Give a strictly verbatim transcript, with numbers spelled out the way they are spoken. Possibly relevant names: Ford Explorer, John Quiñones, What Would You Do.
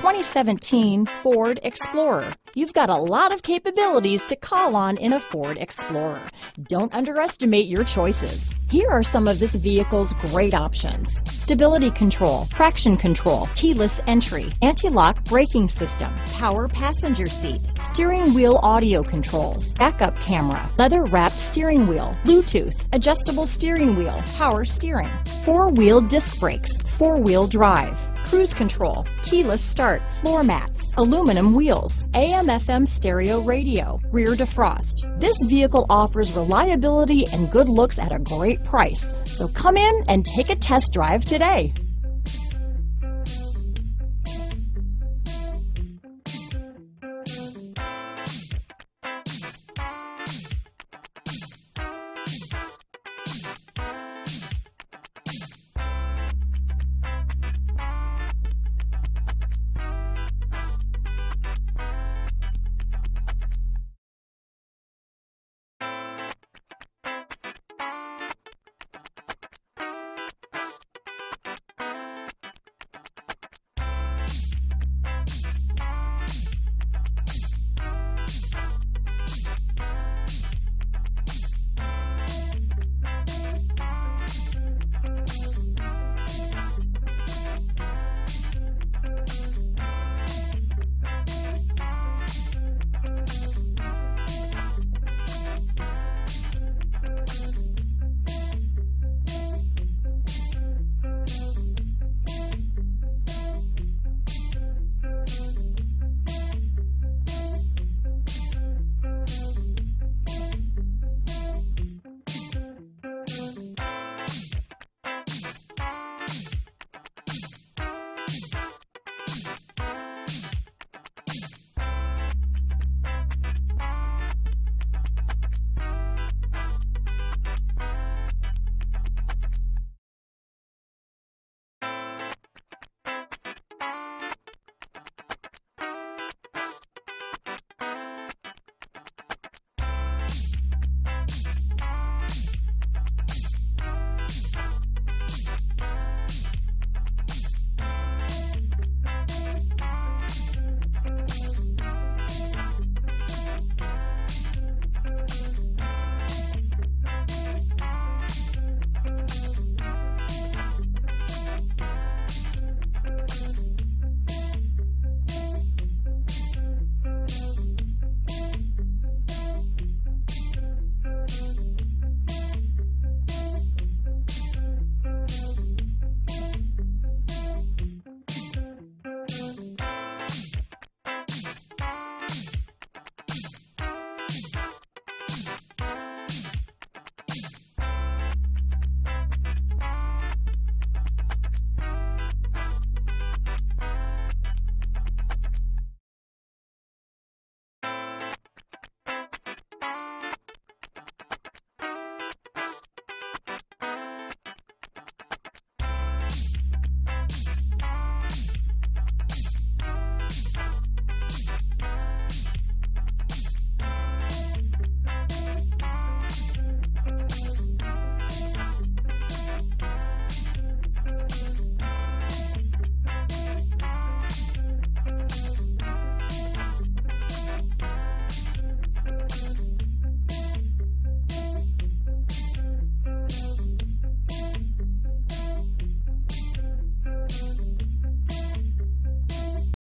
twenty seventeen Ford Explorer. You've got a lot of capabilities to call on in a Ford Explorer. Don't underestimate your choices. Here are some of this vehicle's great options: stability control, traction control, keyless entry, anti-lock braking system, power passenger seat, steering wheel audio controls, backup camera, leather-wrapped steering wheel, Bluetooth, adjustable steering wheel, power steering, four-wheel disc brakes, four-wheel drive, cruise control, keyless start, floor mats, aluminum wheels, A M F M stereo radio, rear defrost. This vehicle offers reliability and good looks at a great price. So come in and take a test drive today.